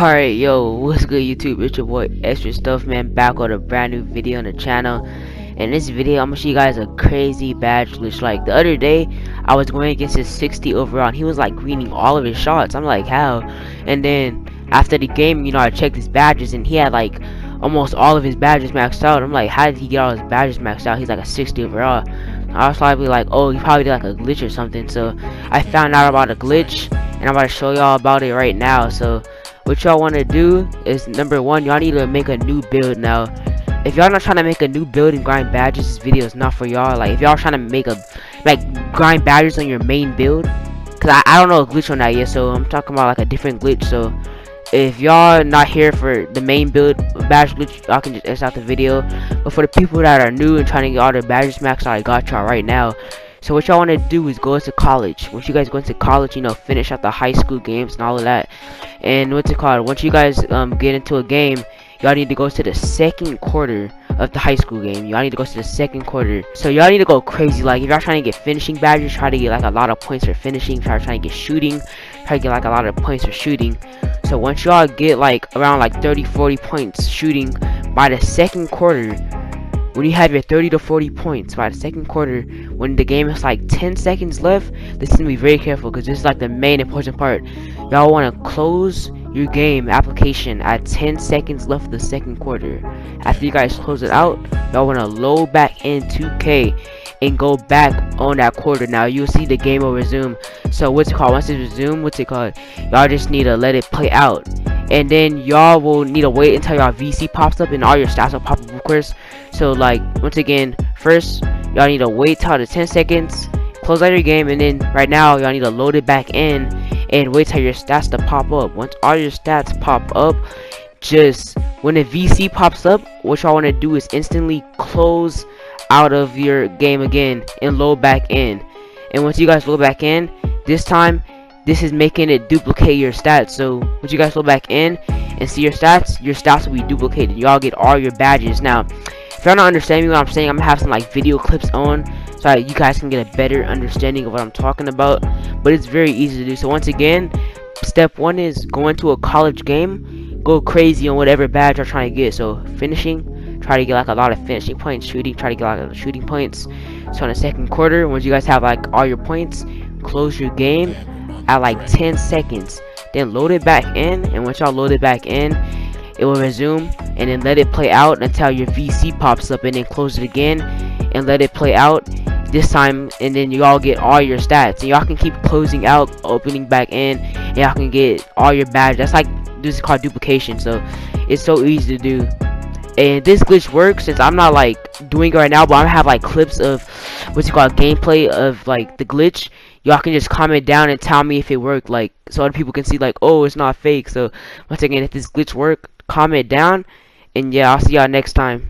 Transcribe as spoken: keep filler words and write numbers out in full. Alright, yo, what's good YouTube? It's your boy Extra Stuff Man back with a brand new video on the channel. In this video, I'm gonna show you guys a crazy badge glitch. Like the other day, I was going against his sixty overall and he was like greening all of his shots. I'm like, how? And then after the game, you know, I checked his badges and he had like almost all of his badges maxed out. I'm like, how did he get all his badges maxed out? He's like a sixty overall. I was probably like, oh, he probably did like a glitch or something. So I found out about a glitch and I'm about to show y'all about it right now. So what y'all want to do is, number one, y'all need to make a new build. Now if y'all not trying to make a new build and grind badges, this video is not for y'all. Like if y'all trying to make a like grind badges on your main build, because I, I don't know a glitch on that yet, so I'm talking about like a different glitch. So if y'all not here for the main build badge glitch, y'all can just exit out the video. But for the people that are new and trying to get all their badges maxed, I got y'all right now. So what y'all want to do is go into college. Once you guys go into college, you know, finish out the high school games and all of that. And what's it called? Once you guys um, get into a game, y'all need to go to the second quarter of the high school game. Y'all need to go to the second quarter. So y'all need to go crazy. Like if y'all trying to get finishing badges, try to get like a lot of points for finishing. Try trying to get shooting. Try to get like a lot of points for shooting. So once y'all get like around like thirty, forty points shooting by the second quarter. When you have your thirty to forty points by the second quarter, when the game is like ten seconds left, this is gonna be very careful because this is like the main important part. Y'all want to close your game application at ten seconds left of the second quarter. After you guys close it out, y'all want to load back in two K and go back on that quarter. Now you'll see the game will resume. So what's it called? Once it resumes, what's it called? Y'all just need to let it play out. And then y'all will need to wait until y'all V C pops up and all your stats will pop up, of course. So like, once again, first y'all need to wait till the ten seconds, close out your game, and then right now y'all need to load it back in and wait till your stats to pop up. Once all your stats pop up, just when the V C pops up, what y'all want to do is instantly close out of your game again and load back in. And once you guys load back in, this time this is making it duplicate your stats. So once you guys go back in and see your stats, your stats will be duplicated. Y'all get all your badges. Now if y'all not understanding what I'm saying, I'm gonna have some like video clips on so that you guys can get a better understanding of what I'm talking about, but it's very easy to do. So once again, step one is go into a college game, go crazy on whatever badge you're trying to get. So finishing, try to get like a lot of finishing points. Shooting, try to get like a lot of shooting points. So on the second quarter, once you guys have like all your points, close your game at like ten seconds, then load it back in. And once y'all load it back in, it will resume, and then let it play out until your V C pops up, and then close it again and let it play out this time. And then you all get all your stats, and y'all can keep closing out, opening back in, and y'all can get all your badges. That's like, this is called duplication, so it's so easy to do. And this glitch works since I'm not like doing it right now, but I'm gonna have like clips of what's it called, gameplay of like the glitch. Y'all can just comment down and tell me if it worked, like so other people can see like, oh, it's not fake. So once again, if this glitch worked, comment down, and yeah, I'll see y'all next time.